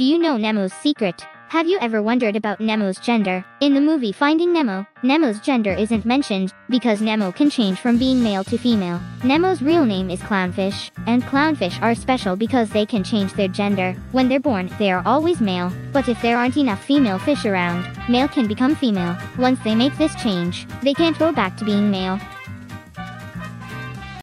Do you know Nemo's secret? Have you ever wondered about Nemo's gender? In the movie Finding Nemo, Nemo's gender isn't mentioned, because Nemo can change from being male to female. Nemo's real name is Clownfish, and clownfish are special because they can change their gender. When they're born, they are always male, but if there aren't enough female fish around, male can become female. Once they make this change, they can't go back to being male.